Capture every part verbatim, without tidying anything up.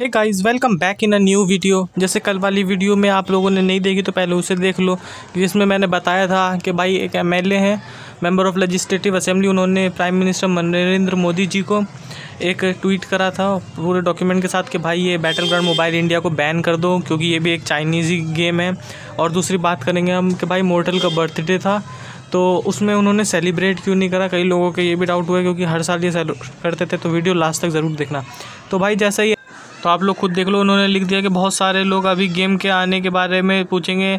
Hey guys welcome back in a new video. जैसे कल वाली वीडियो में आप लोगों ने नहीं देखी तो पहले उसे देख लो, जिसमें मैंने बताया था कि भाई एक एम एल ए हैं, मेंबर ऑफ लेजिस्लेटिव असेंबली, उन्होंने प्राइम मिनिस्टर नरेंद्र मोदी जी को एक ट्वीट करा था पूरे डॉक्यूमेंट के साथ कि भाई ये बैटल ग्राउंड मोबाइल इंडिया को बैन कर दो, क्योंकि ये भी एक चाइनीज़ी गेम है। और दूसरी बात करेंगे हम कि भाई मोर्टल का बर्थडे था तो उसमें उन्होंने सेलिब्रेट क्यों नहीं करा, कई लोगों के ये भी डाउट हुआ क्योंकि हर साल ये करते थे। तो वीडियो लास्ट तक ज़रूर देखना। तो भाई जैसा ही तो आप लोग खुद देख लो, उन्होंने लिख दिया कि बहुत सारे लोग अभी गेम के आने के बारे में पूछेंगे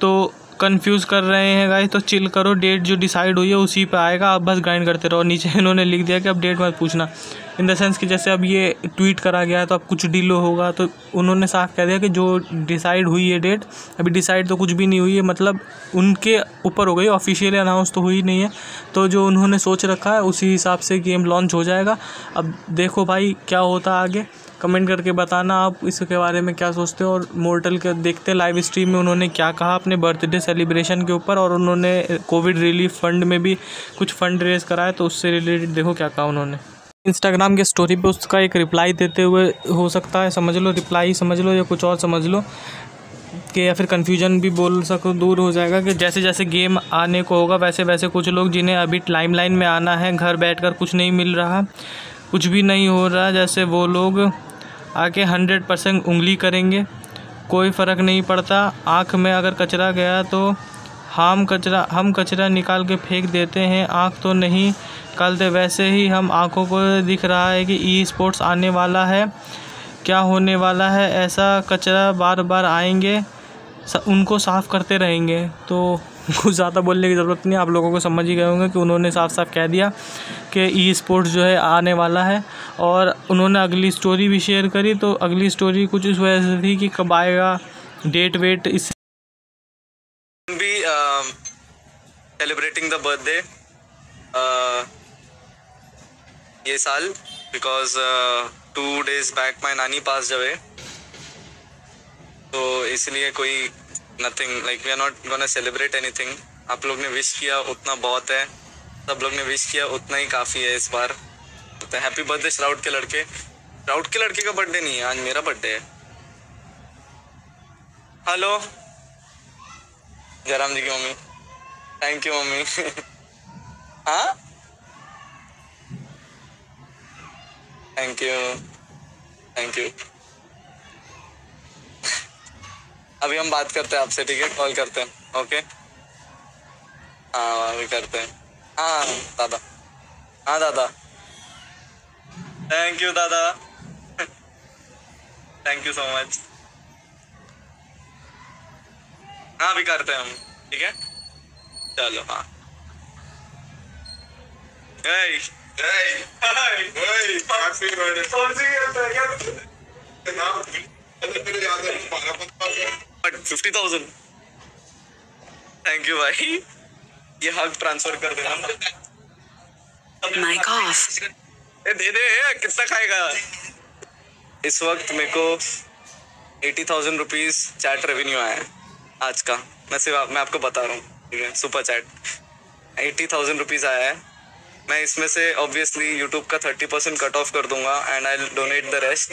तो कंफ्यूज कर रहे हैं गाइस, तो चिल करो, डेट जो डिसाइड हुई है उसी पे आएगा, आप बस ग्राइंड करते रहो। नीचे इन्होंने लिख दिया कि अब डेट मत पूछना, इन द सेंस कि जैसे अब ये ट्वीट करा गया है तो अब कुछ डील होगा, तो उन्होंने साफ कह दिया कि जो डिसाइड हुई है डेट, अभी डिसाइड तो कुछ भी नहीं हुई है, मतलब उनके ऊपर हो गई, ऑफिशियली अनाउंस तो हुई नहीं है। तो जो उन्होंने सोच रखा है उसी हिसाब से गेम लॉन्च हो जाएगा। अब देखो भाई क्या होता आगे, कमेंट करके बताना आप इसके बारे में क्या सोचते हो। और मोर्टल के देखते लाइव स्ट्रीम में उन्होंने क्या कहा अपने बर्थडे सेलिब्रेशन के ऊपर, और उन्होंने कोविड रिलीफ फंड में भी कुछ फंड रेज कराया तो उससे रिलेटेड देखो क्या कहा उन्होंने इंस्टाग्राम के स्टोरी पे। उसका एक रिप्लाई देते हुए हो सकता है, समझ लो रिप्लाई समझ लो या कुछ और समझ लो के, या फिर कन्फ्यूजन भी बोल सको, दूर हो जाएगा कि जैसे जैसे गेम आने को होगा वैसे वैसे कुछ लोग जिन्हें अभी टाइमलाइन में आना है, घर बैठकर कुछ नहीं मिल रहा, कुछ भी नहीं हो रहा, जैसे वो लोग आके हंड्रेड परसेंट उंगली करेंगे, कोई फ़र्क नहीं पड़ता। आँख में अगर कचरा गया तो हम कचरा हम कचरा निकाल के फेंक देते हैं, आँख तो नहीं निकालते। वैसे ही हम आँखों को दिख रहा है कि ई स्पोर्ट्स आने वाला है, क्या होने वाला है, ऐसा कचरा बार बार आएंगे, उनको साफ़ करते रहेंगे। तो कुछ ज़्यादा बोलने की ज़रूरत नहीं, आप लोगों को समझ ही गए होंगे कि उन्होंने साफ साफ कह दिया कि ई स्पोर्ट्स जो है आने वाला है। और उन्होंने अगली स्टोरी भी शेयर करी, तो अगली स्टोरी कुछ इस वजह से थी कि कब आएगा डेट वेट। इस भी सेलिब्रेटिंग द बर्थडे ये साल, because two days back my nani pass away, तो इसलिए कोई nothing like we are not gonna celebrate anything. आप लोग ने विश किया उतना बहुत है, सब लोग ने विश किया उतना ही काफ़ी है इस बार। तो हैप्पी बर्थडे श्राउड के लड़के, श्राउड के लड़के का बर्थडे नहीं है, आज मेरा बर्थडे है। हेलो जयराम जी की मम्मी, थैंक यू मम्मी। हाँ थैंक यू थैंक यू। अभी हम बात करते हैं आपसे, ठीक है, कॉल करते हैं, ओके। हाँ अभी करते हैं। हाँ दादा, हाँ दादा, थैंक यू दादा, थैंक यू सो मच। हाँ अभी करते हैं हम, ठीक है, चलो। हाँ hey, hey, hey, hey, hey, fifty thousand, thank you भाई, ये हक ट्रांसफर कर देना। ए दे दे, कितना खाएगा। इस वक्त मेरे को eighty thousand rupees chat revenue आया है आज का, मैं सिर्फ मैं आपको बता रहा हूँ, ठीक है, super chat eighty thousand rupees आया है। मैं इसमें से ऑब्वियसली यूट्यूब का थर्टी परसेंट कट ऑफ कर दूंगा and I donate the rest,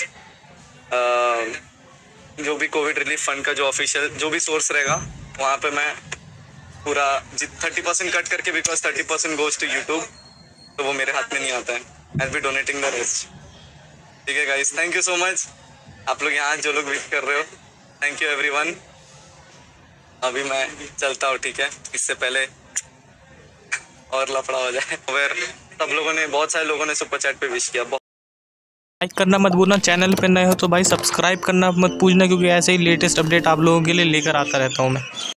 जो भी कोविड रिलीफ फंड का जो ऑफिशियल जो भी सोर्स रहेगा वहाँ पे मैं पूरा थर्टी परसेंट कट करके, because thirty percent goes to YouTube, तो वो मेरे हाथ में नहीं आता है, I be donating the rest, ठीक है guys. Thank you so much आप लोग यहाँ जो लोग विश कर रहे हो, थैंक यू एवरीवन। अभी मैं चलता हूँ, ठीक है, इससे पहले और लफड़ा हो जाए। और सब लोगों ने, बहुत सारे लोगों ने सुपर चैट पे विश किया। लाइक करना मत भूलना, चैनल पे नए हो तो भाई सब्सक्राइब करना मत पूछना, क्योंकि ऐसे ही लेटेस्ट अपडेट आप लोगों के लिए लेकर आता रहता हूँ मैं।